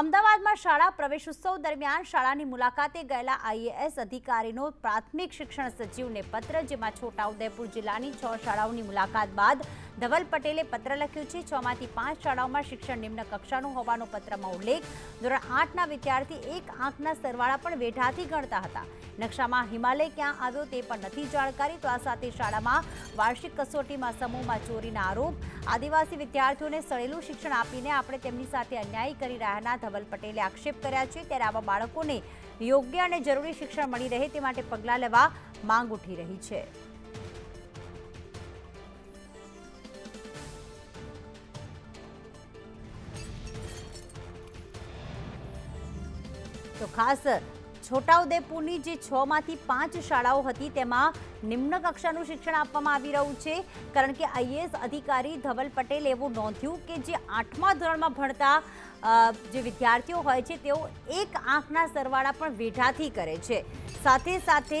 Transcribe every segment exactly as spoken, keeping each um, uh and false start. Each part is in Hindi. અમદાવાદમાં શાળા પ્રવેશોત્સવ દરમિયાન શાળાની મુલાકાતે ગયેલા આઈએએસ અધિકારીનો પ્રાથમિક શિક્ષણ સચિવને પત્ર, જેમાં છોટાઉદેપુર જિલ્લાની છ શાળાઓની મુલાકાત બાદ ધવલ પટેલે પત્ર લખ્યો છે। છ માંથી પાંચ શાળાઓમાં શિક્ષણ નિમ્ન કક્ષાનું હોવાનો પત્રમાં ઉલ્લેખ। ધોરણ આઠના વિદ્યાર્થી એક આંકના સરવાળા પણ વેઢાથી ગણતા હતા। નકશામાં હિમાલય ક્યાં આવ્યો તે પણ નથી જાણકારી। તો આ સાથે શાળામાં વાર્ષિક કસોટીમાં સમૂહમાં ચોરીના આરોપ। આદિવાસી વિદ્યાર્થીઓને સળેલું શિક્ષણ આપીને આપણે તેમની સાથે અન્યાય કરી રહ્યાના ધવલ પટેલે આક્ષેપ કર્યા છે। ત્યારે આવા બાળકોને યોગ્ય અને જરૂરી શિક્ષણ મળી રહે તે માટે પગલાં લેવા માંગ ઉઠી રહી છે। तो खास छोटाउदेपुरनी जे छ मांथी पांच शालाओ हती तेमां निम्न कक्षानुं शिक्षण आपवामां आवी रह्युं छे। कारण के आईएएस अधिकारी धवल पटेल एवुं नोंध्युं के जे आठमा धोरणमां भणता जे विद्यार्थीओ होय छे तेओ एक आंकना सरवाळा पण वेढाथी करे छे। साथे साथे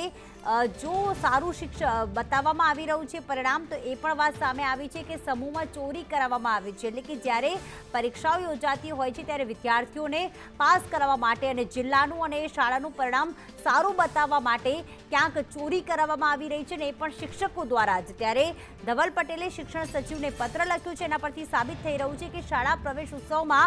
जो सारू शिक्षण बतावामां आवी रह्युं छे परिणाम तो ए पण वात सामे आवी छे के समूहमां चोरी करावामां आवी छे। एटले के ज्यारे परीक्षाओ योजाती होय छे त्यारे विद्यार्थीओने पास करावा माटे अने जिल्लानुं अने शाळानुं परिणाम सारू बतावा माटे क्यांक चोरी करावामां आवी रही छे ने ए पण शिक्षको द्वारा ज। त्यारे धवल पटेले शिक्षण सचिवने पत्र लख्यो छे। एना परथी साबित थई रह्युं छे के शाळा प्रवेश उत्सवमां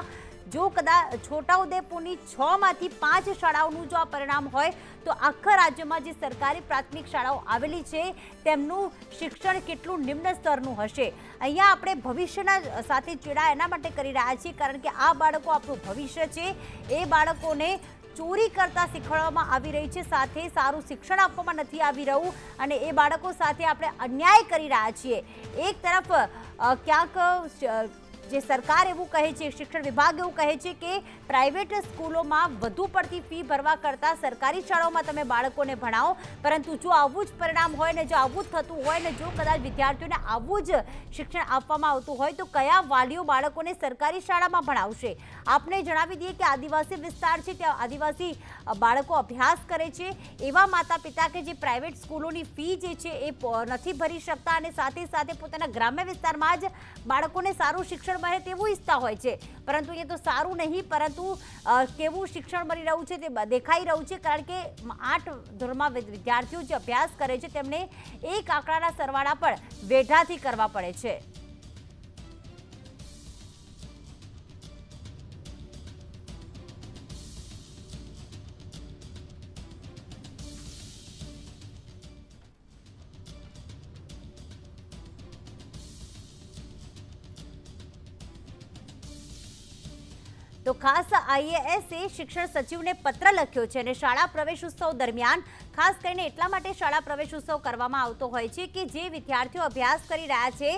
जो कदाच छोटाउदेपुरनी छ मांथी पांच शाळाओनुं जो आ परिणाम होय तो आखा राज्यमां जे सरकारी प्राथमिक शाळाओ आवेली छे तेमनुं शिक्षण केटલું निम्न स्तरनुं हशे। अहींया आपणे भविष्यना साथे चेड़ा एना माटे करी रह्या छीए। कारण के आ बाळको आपणुं भविष्य छे। ए बाळकोने चोरी करता શીખવાડવામાં આવી રહી છે, સાથે સારું શિક્ષણ આપવામાં નથી આવી રહ્યું અને એ બાળકો સાથે આપણે અન્યાય કરી રહ્યા છીએ। એક તરફ ક્યાંક જે સરકાર એવું કહે છે, શિક્ષણ વિભાગ એવું કહે છે કે પ્રાઇવેટ સ્કૂલોમાં વધુ પડતી ફી ભરવા કરતાં સરકારી શાળાઓમાં તમે બાળકોને ભણાવો, પરંતુ જો આવું જ પરિણામ હોય ને જો આવું જ થતું હોય ને જો કદાચ વિદ્યાર્થીઓને આવું જ શિક્ષણ આપવામાં આવતું હોય તો કયા વાલીઓ બાળકોને સરકારી શાળામાં ભણાવશે? આપને જણાવી દઈએ કે આદિવાસી વિસ્તાર છે, ત્યાં આદિવાસી બાળકો અભ્યાસ કરે છે। એવા માતા પિતા કે જે પ્રાઇવેટ સ્કૂલોની ફી જે છે એ નથી ભરી શકતા અને સાથે સાથે પોતાના ગ્રામ્ય વિસ્તારમાં જ બાળકોને સારું શિક્ષણ મળે તેવું ઈચ્છતા હોય છે, પરંતુ એ તો સારું નહીં પરંતુ કેવું શિક્ષણ મળી રહ્યું છે તે દેખાઈ રહ્યું છે। કારણ કે આઠ ધોરણમાં વિદ્યાર્થીઓ જે અભ્યાસ કરે છે તેમને એક આંકડાના સરવાળા પણ વેઢાથી કરવા પડે છે। तो खास आईएएसे शिक्षण सचिव ने पत्र लख्यो छे अने शाला प्रवेश उत्सव दरमियान खास करीने एटला माटे शाला प्रवेश उत्सव करवामां आवतो होय छे के जे विद्यार्थीओ अभ्यास करी रह्या छे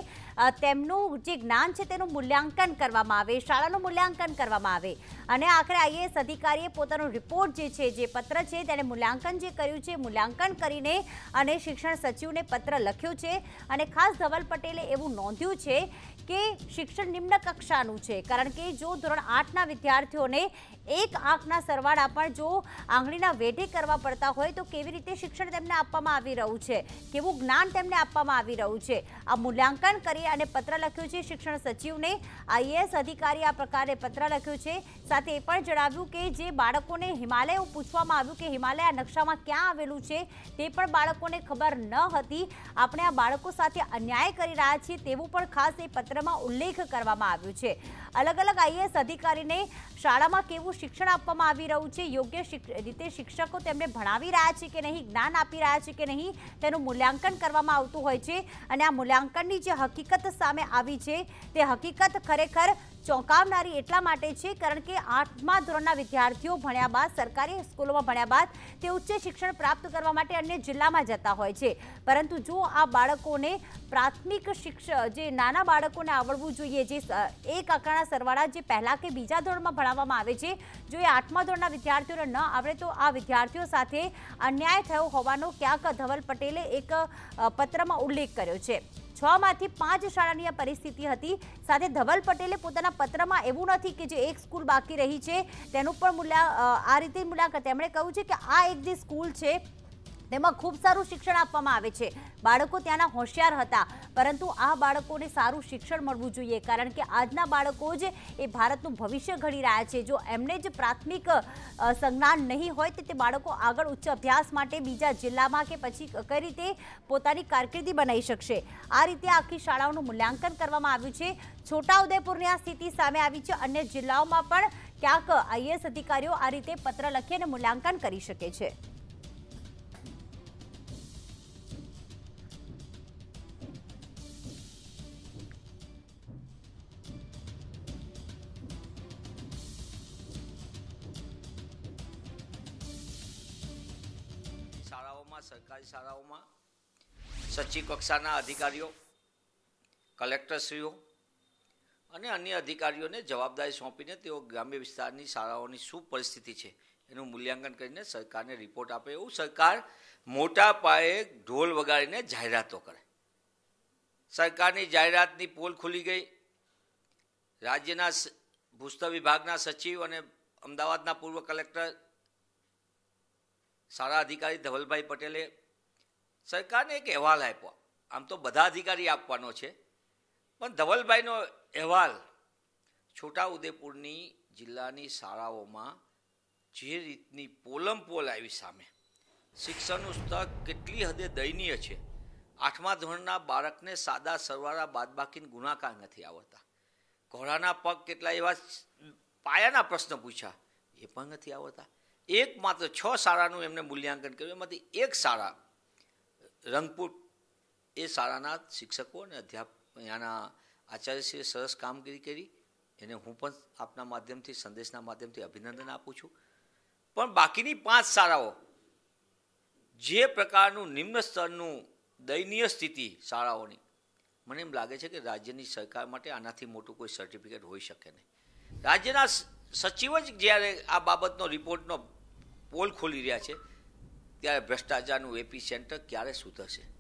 तेमनुं जे ज्ञान छे तेनुं मूल्यांकन करवामां आवे, शाळानुं मूल्यांकन करवामां आवे अने आखरे आईएएस अधिकारीए पोतानो रिपोर्ट जे छे जे पत्र छे तेने मूल्यांकन जे कर्युं छे मूल्यांकन करीने अने शिक्षण सचिवने पत्र लख्यो छे। अने खास धवल पटेले एवुं नोंध्युं छे के शिक्षण निम्न कक्षानुं छे। कारण के जो धोरण आठना विद्यार्थीओने एक आंकना सरवाळा पण जो आंगळीना वेढे करवा पड़ता होय तो केवी रीते शिक्षण तेमने आपवामां आवी रह्युं छे, केवुं ज्ञान तेमने आपवामां आवी रह्युं छे। आ मूल्यांकन करी अने पत्र लख्यो छे शिक्षण सचिवने। आईएएस अधिकारी आ प्रकारे पत्र लख्यो छे। साथे ए पण जणाव्युं के जे बाळकोने हिमालय पूछवामां आव्युं के हिमालय आ नक्शामां क्यां आवेलुं छे ते पण बाळकोने खबर न हती। आपणे आ बाळको साथे अन्याय करी रह्या छीए तेवुं पण खास ए पत्रमां उल्लेख करवामां आव्यो छे। अलग अलग आईएएस अधिकारीने शाळामां केवुं शिक्षण आपवामां आवी रह्युं छे, योग्य रीते शिक्षको तेमने भणावी रह्या छे के नहीं, ज्ञान आपी रह्या छे के नहीं तेनुं मूल्यांकन करवामां आवतुं होय छे। अने आ मूल्यांकननी जे हकीकत सामे आवी छे ते हकीकत खरेखर चौंकावनारी एटला माटे छे। कारण के आठमा धोरणना विद्यार्थीओ भण्या बाद सरकारी स्कूलोमां भण्या बाद ते उच्च शिक्षण प्राप्त करवा माटे अन्य जिल्लामां जता होय छे, परंतु जो आ बाळकोने प्राथमिक शिक्षण जे नाना बाळकोने आवडવું જોઈએ જે એક આંકડાના સરવાળા જે પહેલા કે બીજા ધોરણમાં ભણાવવામાં આવે છે જો એ આઠમા ધોરણના વિદ્યાર્થીઓને ન આવડે તો આ વિદ્યાર્થીઓ સાથે અન્યાય થયો હોવાનો ક્યાંક ધવલ પટેલે એક પત્રમાં ઉલ્લેખ કર્યો છે। छ मांथी पांच शाळानी आ परिस्थिति हती। साथे धवल पटेले पोताना पत्रमां एवुं नथी के जे एक स्कूल बाकी रही छे तेनुं पण मूल्या आ रीते मूल्यांकन तेमणे कह्युं छे के आ एक जे स्कूल छे તેમાં ખૂબ સારું શિક્ષણ આપવામાં આવે છે। બાળકો ત્યાંના હોશિયાર હતા, પરંતુ આ બાળકોને સારું શિક્ષણ મળવું જોઈએ, કારણ કે આજના બાળકો જ એ ભારતનું ભવિષ્ય ઘડી રહ્યા છે। જો એમને જ પ્રાથમિક સંજ્ઞાન નહીં હોય તો તે બાળકો આગળ ઉચ્ચ અભ્યાસ માટે બીજા જિલ્લામાં કે પછી કઈ રીતે પોતાની કારકિર્દી બનાવી શકશે। આ રીતે આખી શાળાઓનું મૂલ્યાંકન કરવામાં આવ્યું છે। छोटाउदेपुर आ स्थिति सामे आवी छे। अन्य जिल्लाओं में पण क्यांक आईएएस अधिकारी आ रीते पत्र लखी अने मूल्यांकन करी शके छे। शालाओं में सरकारी शालाओं में सचिव कक्षाना अधिकारीओ कलेक्टरश्रीओ अने अन्य अधिकारीओने जवाबदारी सौंपीने तेओ ग्राम्य विस्तारनी शालाओनी शुं परिस्थिति छे एनुं मूल्यांकन करीने सरकारने रिपोर्ट आपे। एवुं सरकार मोटा पाये ढोल वगाड़ीने जाहेरातो करे। सरकारनी जाहेरातनी पोल खुली गई। राज्यना भूस्तर विभागना सचिव अने अमदावादना पूर्व कलेक्टर शाला अधिकारी धवल पटेले सरकारने एक अहवाल आप्यो। आम तो बधा अधिकारी आपवानो छे, पण धवलभाईनो अहवाल छोटाउदेपुरनी जिल्लानी शालाओमां जे रीतनी पोलमपोल आवी सामे। शिक्षणनुं स्तर केटली हदे दयनीय छे। आठमा धोरणना बाळकने सादा सरवाळा बादबाकीनो गुणाकार नथी आवडता। घोड़ाना पग केटला एवा पायाना प्रश्न पूछ्या ए पण नथी आवडता। एक मात्र छ शाळानुं एमणे मूल्यांकन कर्युं। एमांथी एक शाळा रंगपुर ए शाळाना शिक्षको अने अध्यापक याना आचार्य श्री सरस कामगिरी करी। एने हूँ पण आपना माध्यमथी संदेशना माध्यमथी अभिनंदन आपूँ छूं। पण बाकीनी पांच शालाओ जे प्रकारनुं निम्न स्तरनुं दयनीय स्थिति शालाओनी, मने एम लागे छे के राज्यनी सरकार माटे आनाथी मोटुं कोई सर्टिफिकेट होई शके नहीं। राज्यना सचिव ज ज्यारे आ बाबतनो रिपोर्टनो पोल खोली रह्या छे, त्यारे भ्रष्टाचारनुं एपी सेंटर क्यारे सुधरशे।